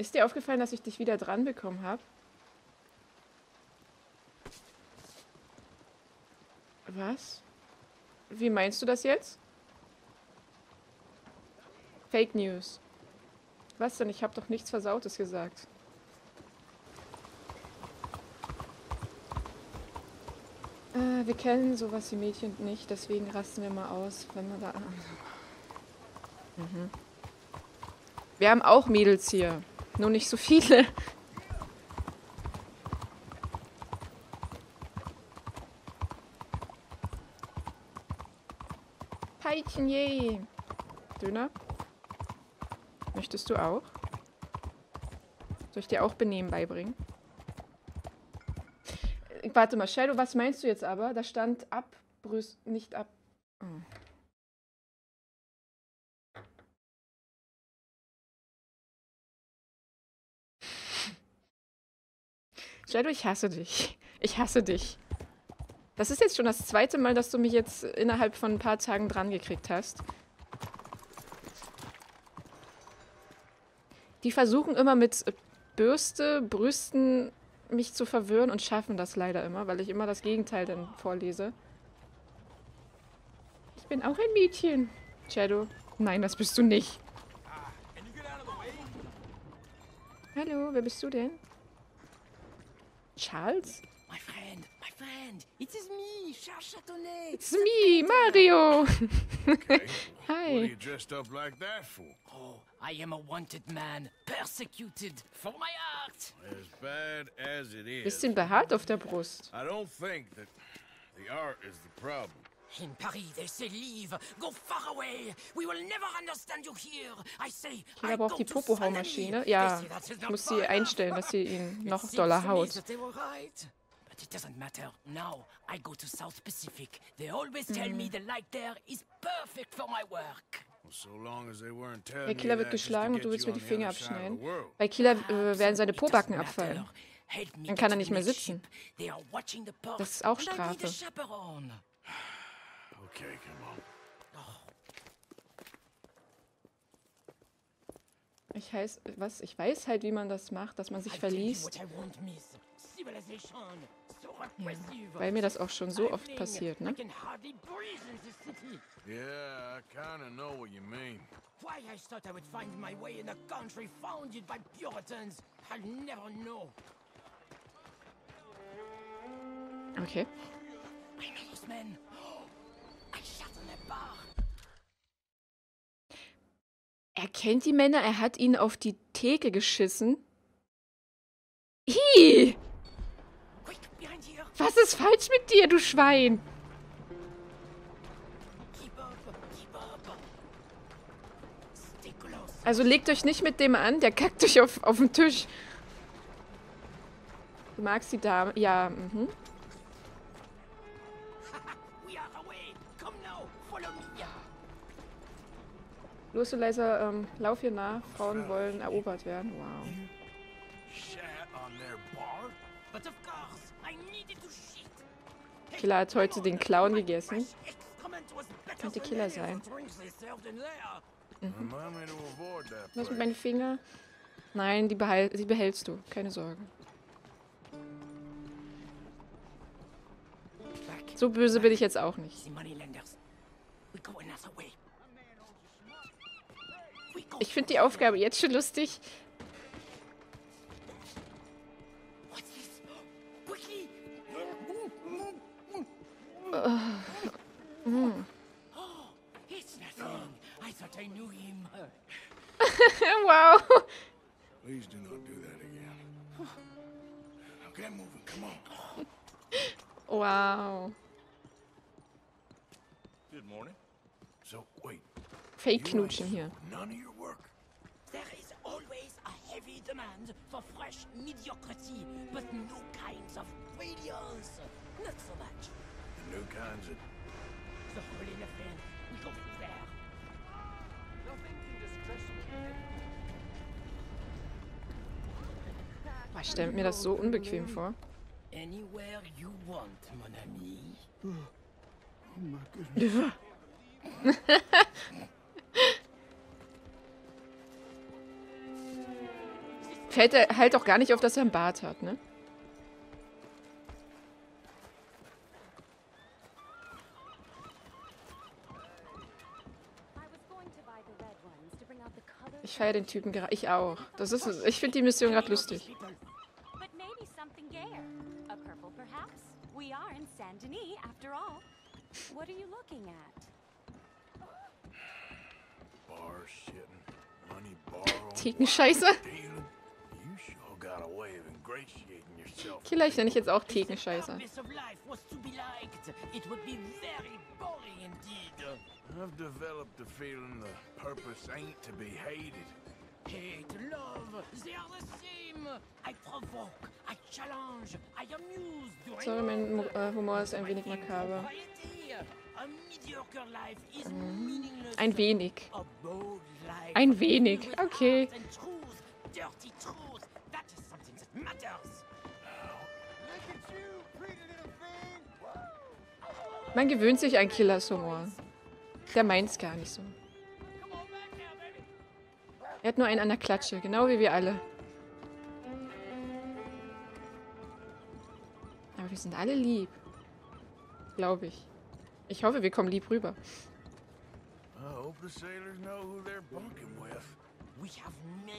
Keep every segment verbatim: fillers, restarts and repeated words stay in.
Ist dir aufgefallen, dass ich dich wieder dran bekommen habe? Was? Wie meinst du das jetzt? Fake News. Was denn? Ich habe doch nichts Versautes gesagt. Äh, wir kennen sowas wie Mädchen nicht, deswegen rasten wir mal aus, wenn wir da... Mhm. Wir haben auch Mädels hier, nur nicht so viele. Peitchen, yay. Döner? Möchtest du auch? Soll ich dir auch Benehmen beibringen? Warte mal, Shadow, was meinst du jetzt aber? Da stand abbrüst, nicht ab... Oh. Shadow, ich hasse dich. Ich hasse dich. Das ist jetzt schon das zweite Mal, dass du mich jetzt innerhalb von ein paar Tagen dran gekriegt hast. Die versuchen immer mit Bürste, Brüsten mich zu verwirren und schaffen das leider immer, weil ich immer das Gegenteil dann vorlese. Ich bin auch ein Mädchen. Shadow. Nein, das bist du nicht. Hallo, wer bist du denn? Charles? My friend, my friend, it is me, Charles Chateaulet. It's me, Mario. Okay. Hi. What are you dressed up like that for? Oh, I am a wanted man, persecuted for my art. As bad as it is. Bisschen behaart auf der Brust. I don't think that the art is the problem. In Paris, they say leave, go far away. We will never understand you here. I say, I go to Popo-Haumaschine. Ja, ich muss sie einstellen, dass sie ihn noch doller haut. It doesn't matter. Now I go to South Pacific. They always tell me the light there is perfect for my work. Der Killer wird geschlagen und du willst mir die Finger abschneiden. Bei Killer äh, werden seine Pobacken abfallen. Dann kann er nicht mehr sitzen. Das ist auch Strafe. Okay, ich heiß, was? Ich weiß halt, wie man das macht, dass man sich verliest. Ja, weil mir das auch schon so oft passiert, ne? Okay. Er kennt die Männer, er hat ihn auf die Theke geschissen. Hi! Was ist falsch mit dir, du Schwein? Also legt euch nicht mit dem an, der kackt euch auf, auf den Tisch. Du magst die Dame. Ja, mhm. Los, du leiser, ähm, lauf hier nach. Frauen wollen erobert werden. Wow. Killer hat heute den Clown gegessen. Könnte Killer sein. Mhm. Was mit meinen Fingern? Nein, die, behal die behältst du. Keine Sorge. So böse bin ich jetzt auch nicht. Ich finde die Aufgabe jetzt schon lustig. Wow. Wow. Fake Knutschen hier. Boah, ich stelle mir das so unbequem vor. Fällt er halt auch gar nicht auf, dass er einen Bart hat, ne? Ich feiere den Typen gerade. Ich auch. Das ist, ich finde die Mission gerade lustig. Thekenscheiße? Vielleicht nenne ich jetzt auch Thekenscheiße. I've developed the feeling the purpose ain't to be hated. Hate, love, they are the same. I provoke, I challenge, I amuse. Sorry, mein äh, Humor ist ein wenig makaber. Mm. Ein wenig. Ein wenig, okay. Man gewöhnt sich an Killers Humor. Der meint's gar nicht so. Er hat nur einen an der Klatsche, genau wie wir alle. Aber wir sind alle lieb. Glaube ich. Ich hoffe, wir kommen lieb rüber.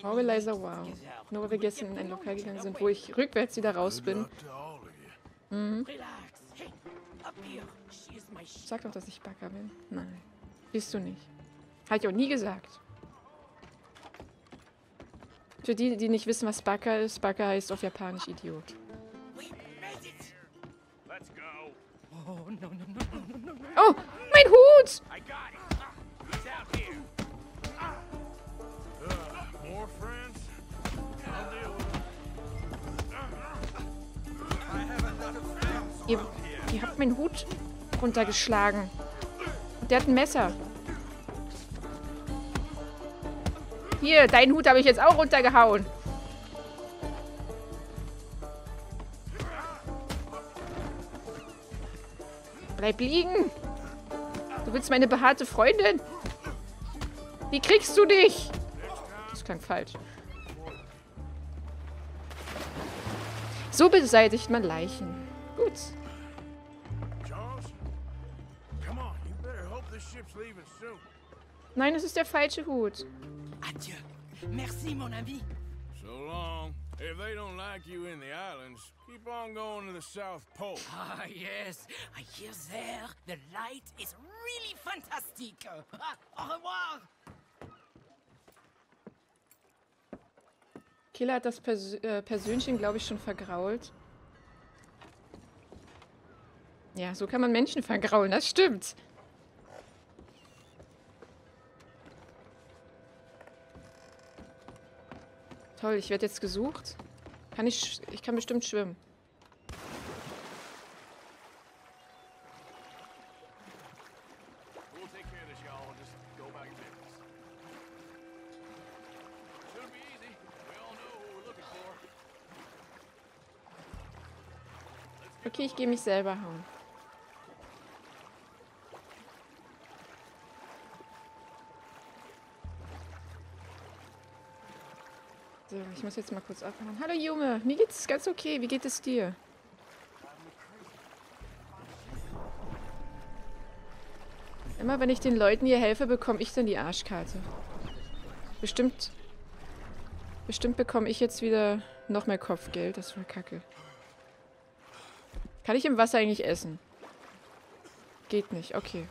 Mobilizer, wow. Nur weil wir gestern in ein Lokal gegangen sind, wo ich rückwärts wieder raus bin. Mhm. Sag doch, dass ich Bagger bin. Nein. Bist du nicht. Hat ich auch nie gesagt. Für die, die nicht wissen, was Bagger ist, Bagger heißt auf Japanisch Idiot. Oh, mein Hut! Ihr, ihr habt meinen Hut runtergeschlagen. Und der hat ein Messer. Hier, deinen Hut habe ich jetzt auch runtergehauen. Bleib liegen. Du willst meine behaarte Freundin? Wie kriegst du dich? Das klang falsch. So beseitigt man Leichen. Gut. Nein, es ist der falsche Hut. Adieu. Merci, mon ami. So long. If they don't like you in the islands, keep on going to the South Pole. Ah, yes. I hear there. The light is really fantastic. Au revoir. Killer hat das Pers äh, Persönchen, glaube ich, schon vergrault. Ja, so kann man Menschen vergraulen, das stimmt. Toll, ich werde jetzt gesucht. Kann ich, ich kann bestimmt schwimmen. Okay, ich gehe mich selber hauen. So, ich muss jetzt mal kurz abhauen. Hallo Junge, mir geht's ganz okay. Wie geht es dir? Immer wenn ich den Leuten hier helfe, bekomme ich dann die Arschkarte. Bestimmt, bestimmt bekomme ich jetzt wieder noch mehr Kopfgeld. Das war kacke. Kann ich im Wasser eigentlich essen? Geht nicht, okay.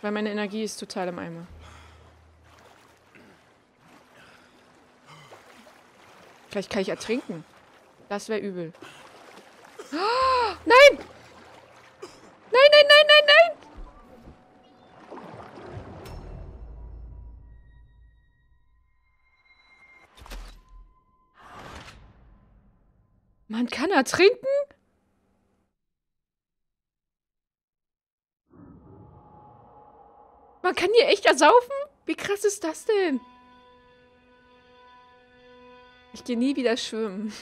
Weil meine Energie ist total im Eimer. Vielleicht kann ich ertrinken. Das wäre übel. Oh, nein! Nein, nein, nein, nein, nein! Man kann ertrinken? Man kann hier echt ersaufen? Wie krass ist das denn? Ich gehe nie wieder schwimmen.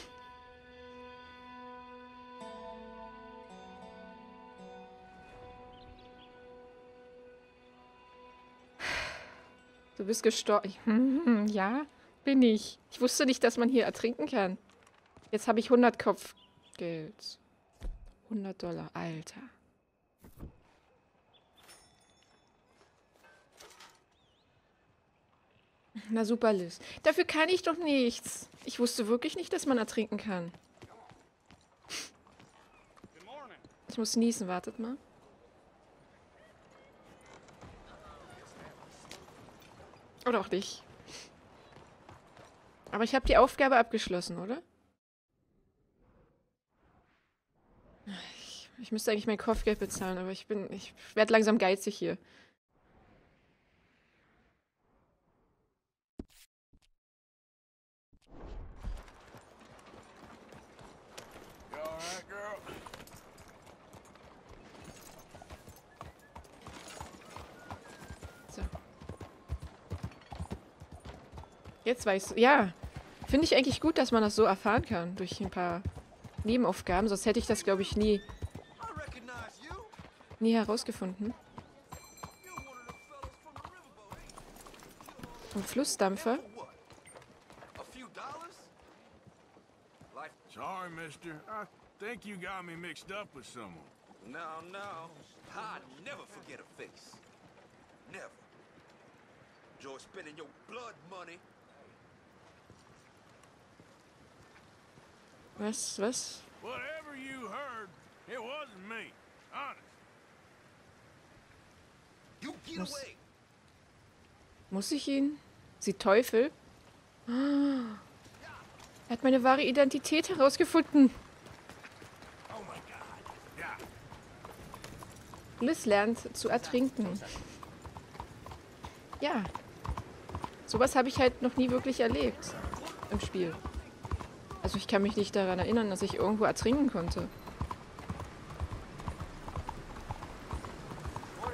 Du bist gestorben. Hm, ja, bin ich. Ich wusste nicht, dass man hier ertrinken kann. Jetzt habe ich hundert Kopfgeld. hundert Dollar, Alter. Na super, Liz. Dafür kann ich doch nichts. Ich wusste wirklich nicht, dass man ertrinken kann. Ich muss niesen, wartet mal. Oder auch nicht. Aber ich habe die Aufgabe abgeschlossen, oder? Ich, ich müsste eigentlich mein Kopfgeld bezahlen, aber ich bin, ich werde langsam geizig hier. Jetzt weiß ich, ja, finde ich eigentlich gut, dass man das so erfahren kann durch ein paar Nebenaufgaben. Sonst hätte ich das, glaube ich, nie, nie herausgefunden. Ein Flussdampfer. Sorry, Mister. I think you got me mixed up with someone. No, no. I never forget a face. Never. You're spending your blood money. Was, was? Whatever you heard, it wasn't me. Honest. You get away. Muss ich ihn? Sie Teufel? Ah. Er hat meine wahre Identität herausgefunden. Oh my God. Yeah. Liz lernt zu ertrinken. Ja. Sowas habe ich halt noch nie wirklich erlebt im Spiel. Also ich kann mich nicht daran erinnern, dass ich irgendwo ertrinken konnte.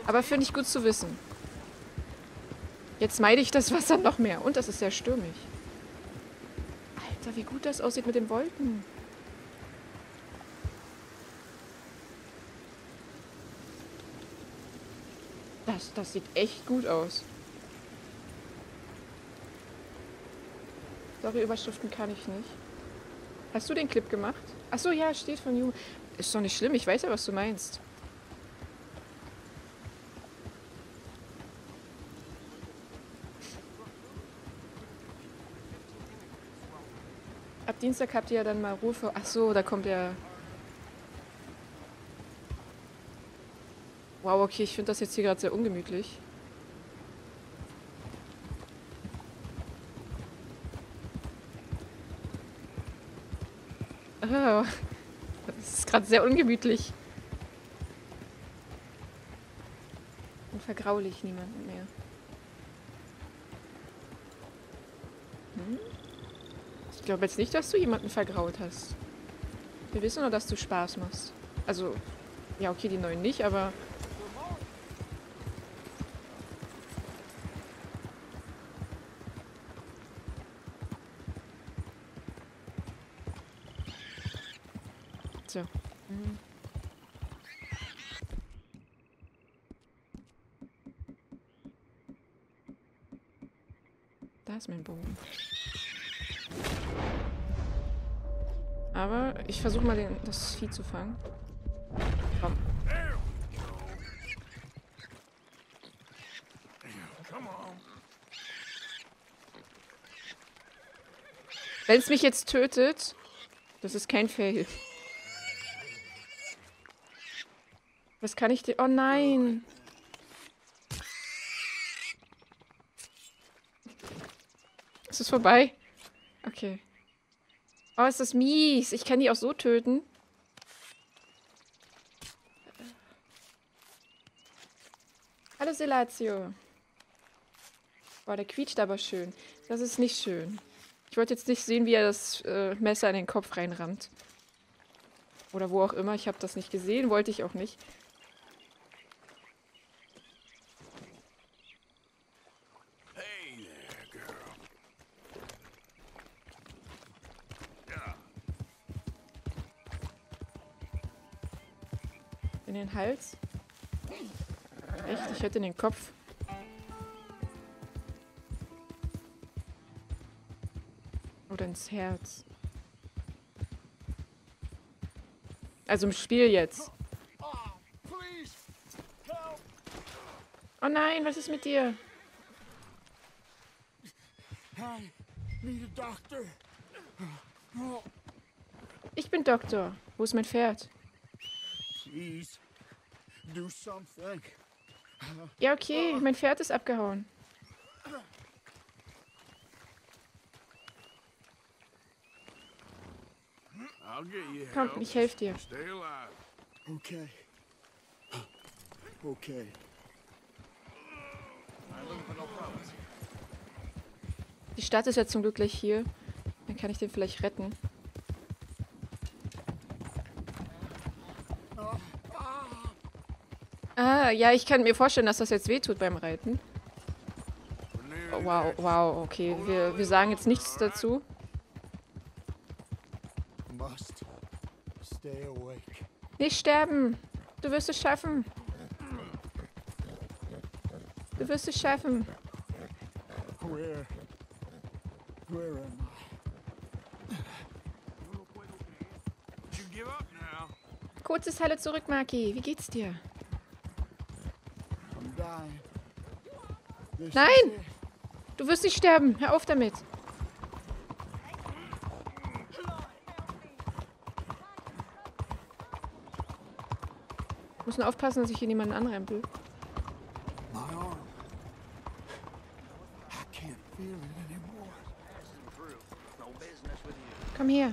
Aber finde ich gut zu wissen. Jetzt meide ich das Wasser noch mehr. Und das ist sehr stürmisch. Alter, wie gut das aussieht mit den Wolken. Das, das sieht echt gut aus. Sorry, Überschriften kann ich nicht. Hast du den Clip gemacht? Achso, ja, steht von Jugend. Ist doch nicht schlimm, ich weiß ja, was du meinst. Ab Dienstag habt ihr ja dann mal Ruhe für... Achso, da kommt der... Wow, okay, ich finde das jetzt hier gerade sehr ungemütlich. Oh, das ist gerade sehr ungemütlich. Und vergraule ich niemanden mehr. Hm? Ich glaube jetzt nicht, dass du jemanden vergrault hast. Wir wissen nur, dass du Spaß machst. Also, ja okay, die neuen nicht, aber... Da ist mein Bogen. Aber ich versuche mal den, das Vieh zu fangen. Komm. Wenn es mich jetzt tötet, das ist kein Fail. Was kann ich dir... Oh nein! Ist es vorbei? Okay. Oh, ist das mies. Ich kann die auch so töten. Hallo, Selatio. Boah, der quietscht aber schön. Das ist nicht schön. Ich wollte jetzt nicht sehen, wie er das äh, Messer in den Kopf reinrammt. Oder wo auch immer. Ich habe das nicht gesehen. Wollte ich auch nicht. In den Hals? Echt? Ich hätte in den Kopf. Oder ins Herz. Also im Spiel jetzt. Oh nein, was ist mit dir? Ich bin Doktor. Wo ist mein Pferd? Ja, okay. Mein Pferd ist abgehauen. Komm, ich helfe dir. Okay. Okay. Die Stadt ist ja zum Glück gleich hier. Dann kann ich den vielleicht retten. Ah, ja, ich kann mir vorstellen, dass das jetzt wehtut beim Reiten. Oh, wow, wow, okay. Wir, wir sagen jetzt nichts dazu. Nicht sterben! Du wirst es schaffen! Du wirst es schaffen! Kurzes Hallo zurück, Marky. Wie geht's dir? Nein! Du wirst nicht sterben! Hör auf damit! Ich muss nur aufpassen, dass ich hier niemanden anrempel. Komm her.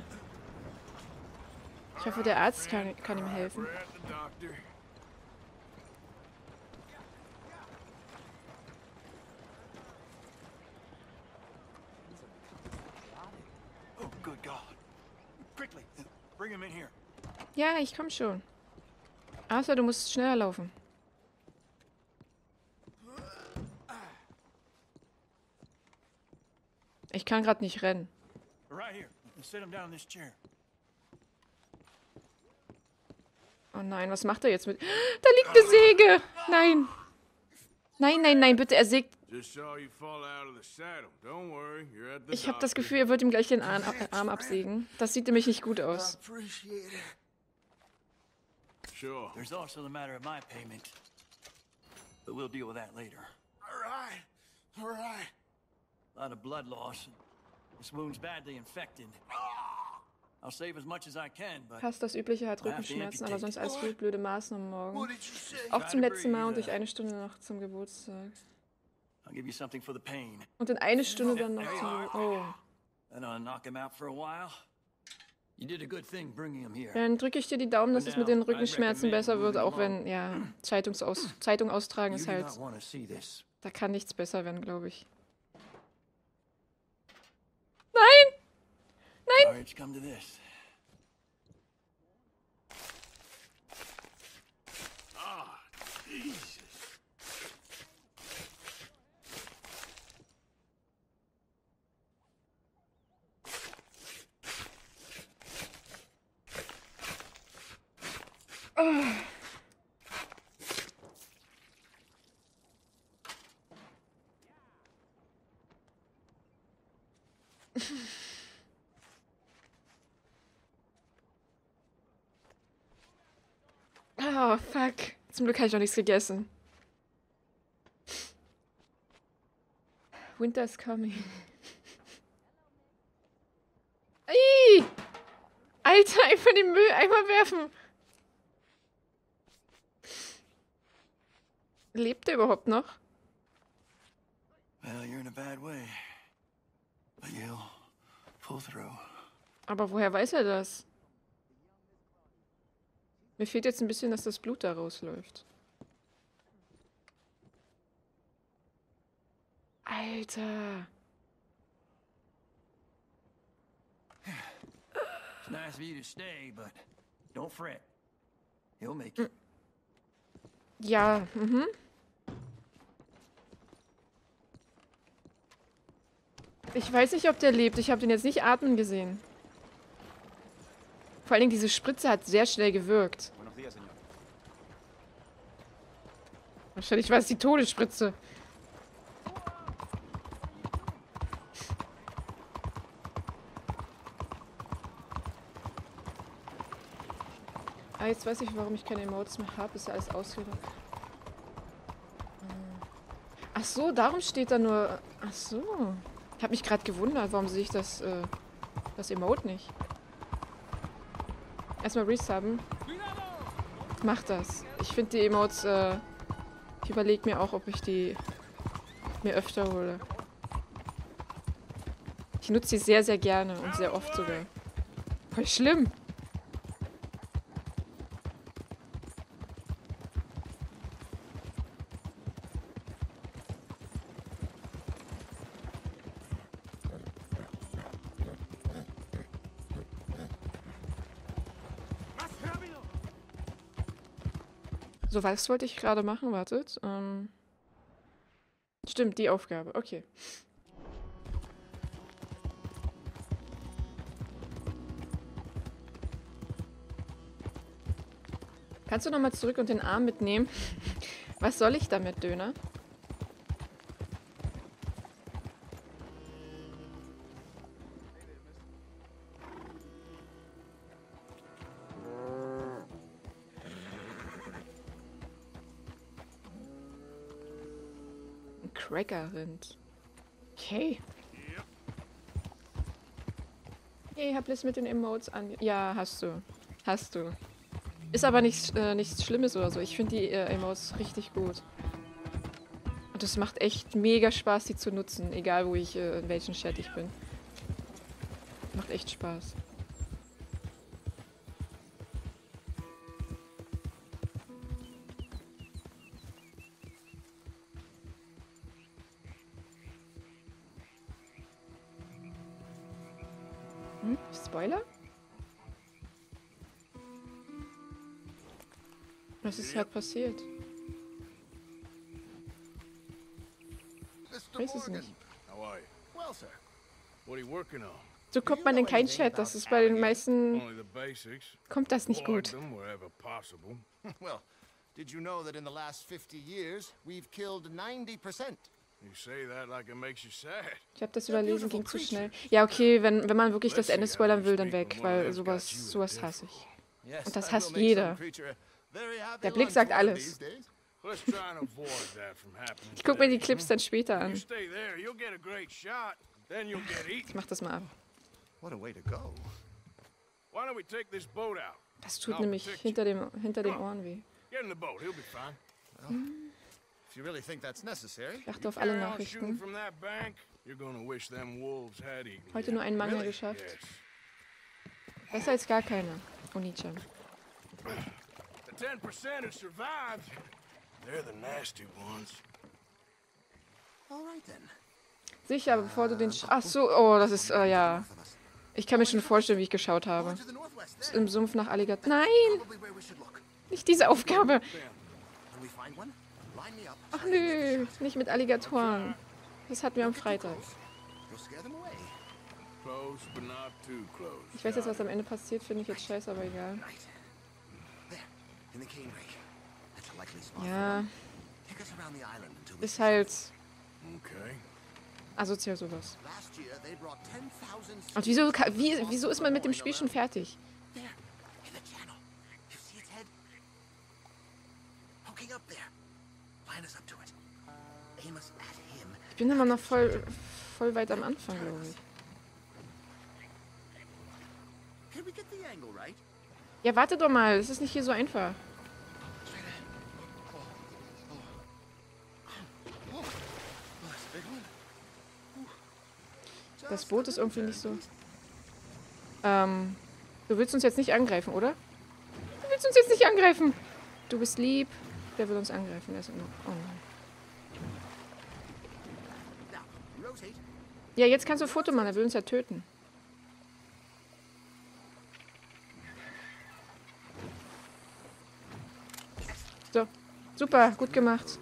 Ich hoffe, der Arzt kann, kann ihm helfen. Ja, ich komm schon. Arthur, du musst schneller laufen. Ich kann gerade nicht rennen. Oh nein, was macht er jetzt mit... Da liegt eine Säge! Nein! Nein, nein, nein, bitte, er sägt... Ich habe das Gefühl, er wird ihm gleich den Arm absägen. Das sieht nämlich nicht gut aus. Sure. There's also the matter of my payment, but we'll deal with that later. All right, all right. A lot of blood loss. This wound's badly infected. I'll save as much as I can, but. Passt, das übliche hat Rückenschmerzen, aber sonst alles blöde, blöde Maßnahmen morgen. Auch zum letzten Mal und durch eine Stunde noch zum Geburtstag. I'll give you something for the pain. Und in eine Stunde dann noch zum. Oh. Then I'll knock him out for a while. Dann drücke ich dir die Daumen, dass es mit den Rückenschmerzen besser wird, auch wenn, ja, Zeitungsaus Zeitung austragen ist halt, da kann nichts besser werden, glaube ich. Nein! Nein! Oh. Oh, fuck. Zum Glück habe ich noch nichts gegessen. Winter's coming. Ey! Alter, einfach den Mülleimer werfen! Lebt er überhaupt noch? Aber woher weiß er das? Mir fehlt jetzt ein bisschen, dass das Blut da rausläuft. Alter! It's nice of you to stay, but don't fret. He'll make it. Ja, mhm. Ich weiß nicht, ob der lebt. Ich habe den jetzt nicht atmen gesehen. Vor allen Dingen, diese Spritze hat sehr schnell gewirkt. Wahrscheinlich war es die Todesspritze. jetzt weiß ich, warum ich keine Emotes mehr habe. Ist ja alles ausgegangen. Ach so, darum steht da nur... Ach so. Ich habe mich gerade gewundert, warum sehe ich das, äh, das Emote nicht. Erstmal resubben. Mach das. Ich finde die Emotes... Äh, ich überlege mir auch, ob ich die mir öfter hole. Ich nutze die sehr, sehr gerne und sehr oft sogar. Voll schlimm. So, was wollte ich gerade machen? Wartet. Ähm Stimmt, die Aufgabe. Okay. Kannst du nochmal zurück und den Arm mitnehmen? Was soll ich damit, Döner? Cracker-Rind. Okay. Hey, hab Liz mit den Emotes an... Ja, hast du. Hast du. Ist aber nichts, äh, nichts Schlimmes oder so. Ich finde die äh, Emotes richtig gut. Und es macht echt mega Spaß, die zu nutzen. Egal, wo ich, äh, in welchem Chat ich bin. Macht echt Spaß. Spoiler? Was ist halt passiert? Ich weiß es nicht. So kommt man in keinen Chat, das ist bei den meisten... Kommt das nicht gut. Well, did you know that in the last fifty years we've killed ninety percent? Ich hab das überlesen, ging zu schnell. Ja, okay, wenn, wenn man wirklich das Ende spoilern will, dann weg, weil sowas, sowas hasse ich. Und das hasst jeder. Der Blick sagt alles. Ich guck mir die Clips dann später an. Ich mach das mal ab. Das tut nämlich hinter dem, hinter den Ohren weh. Hm. If you really think that's necessary, achte auf alle Nachrichten. Heute nur einen Mangel geschafft. Besser als gar keiner, Onichan. Sicher, aber bevor du den... Sch Ach so, oh, das ist, äh, ja. Ich kann mir schon vorstellen, wie ich geschaut habe. Im Sumpf nach Alligatoren. Nein! Nicht diese Aufgabe! Ach nö, nicht mit Alligatoren. Das hatten wir am Freitag. Ich weiß jetzt, was am Ende passiert, finde ich jetzt scheiße, aber egal. Ja. Ist halt... asozial sowas. Und wieso, wie, wieso ist man mit dem Spiel schon fertig? Ich bin immer noch voll, voll weit am Anfang, glaube ich. Ja, warte doch mal, es ist nicht hier so einfach. Das Boot ist irgendwie nicht so... Ähm, du willst uns jetzt nicht angreifen, oder? Du willst uns jetzt nicht angreifen! Du bist lieb, der will uns angreifen. Der ist immer... Oh nein. Ja, jetzt kannst du ein Foto machen, er will uns ja töten. So, super, gut gemacht.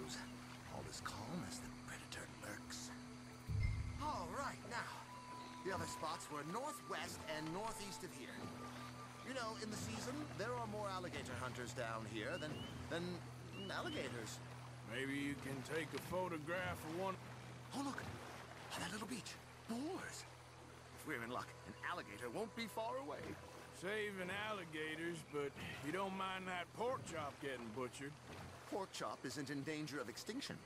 Saving alligators, but you don't mind that pork chop getting butchered. Pork chop isn't in danger of extinction.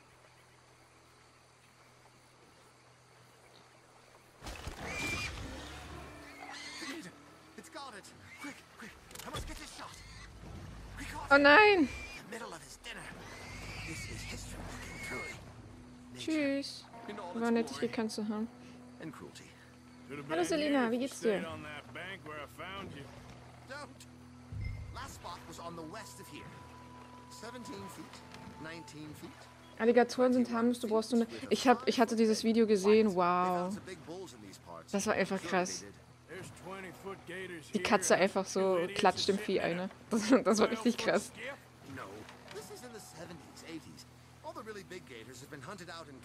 It's got it. Quick, quick. I must get this shot. Oh nein. Tschüss. War nett, dich gekannt zu haben. Hallo Selina, wie geht's dir? Alligatoren sind harmlos, du brauchst nur eine... Ich, hab, ich hatte dieses Video gesehen, wow. Das war einfach krass. Die Katze einfach so klatscht dem Vieh eine. Das, das war richtig krass.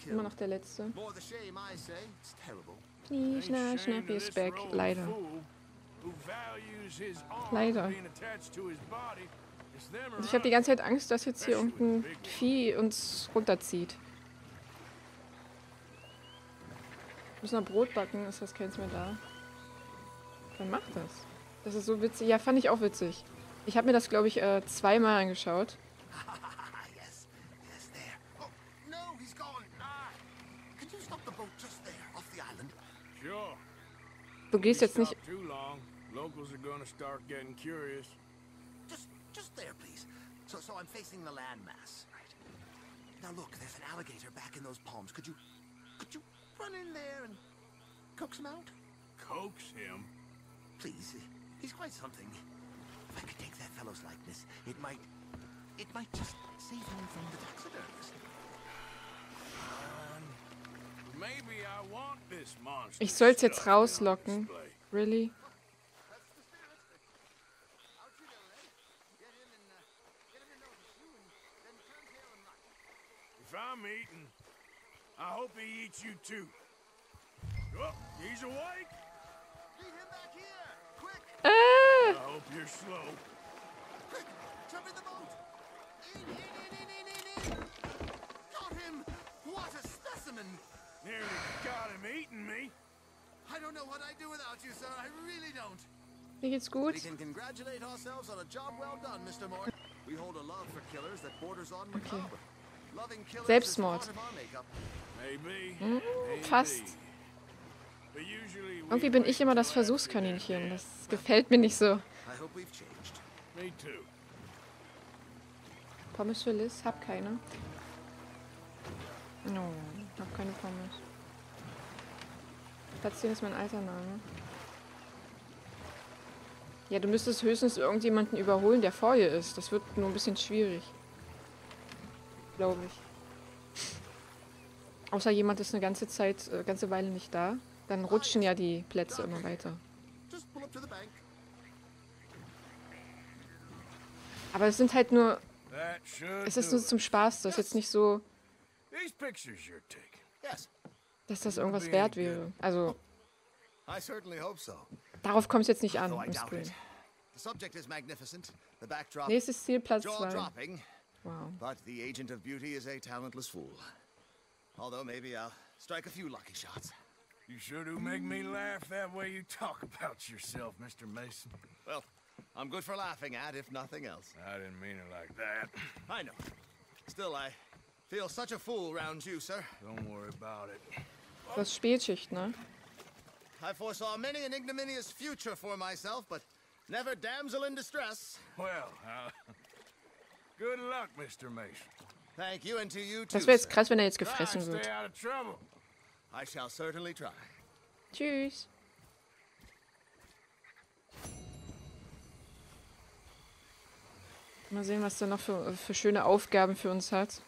Immer noch der letzte. Knie, Schna, Schnappi ist back. Leider. Leider. Ich habe die ganze Zeit Angst, dass jetzt hier irgendein Vieh uns runterzieht. Wir müssen noch Brot backen, ist das keins mehr da. Dann macht das. Das ist so witzig. Ja, fand ich auch witzig. Ich habe mir das, glaube ich, äh, zweimal angeschaut. Du gehst jetzt nicht... Ich soll's jetzt rauslocken. Really? Ah! Mir geht's gut. Okay. Selbstmord. Hm, fast. Irgendwie bin ich immer das Versuchskaninchen. Das gefällt mir nicht so. Pommes für Liz? Hab keine. No, hab keine Pommes. Platzieren ist mein alter Name. Ja, du müsstest höchstens irgendjemanden überholen, der vor dir ist. Das wird nur ein bisschen schwierig. Glaube ich. Außer jemand ist eine ganze Zeit, äh, ganze Weile nicht da. Dann rutschen ja die Plätze immer weiter. Aber es sind halt nur... Es ist nur zum Spaß, das ist jetzt nicht so... dass das irgendwas wert wäre. Also... Darauf kommt es jetzt nicht an im Screen. Nächstes Ziel, Platz zwei. Wow. You sure do make me laugh that way you talk about yourself, Mister Mason. Well, I'm good for laughing at, if nothing else. I didn't mean it like that. I know. Still, I feel such a fool around you, sir. Don't worry about it. Das Spielschicht, ne? I foresaw many an ignominious future for myself, but never damsel in distress. Well, uh, good luck, Mister Mason. Thank you and to you too. Das wäre jetzt krass, wenn er jetzt gefressen wird. I shall certainly try. Tschüss. Mal sehen, was er noch für, für schöne Aufgaben für uns hat.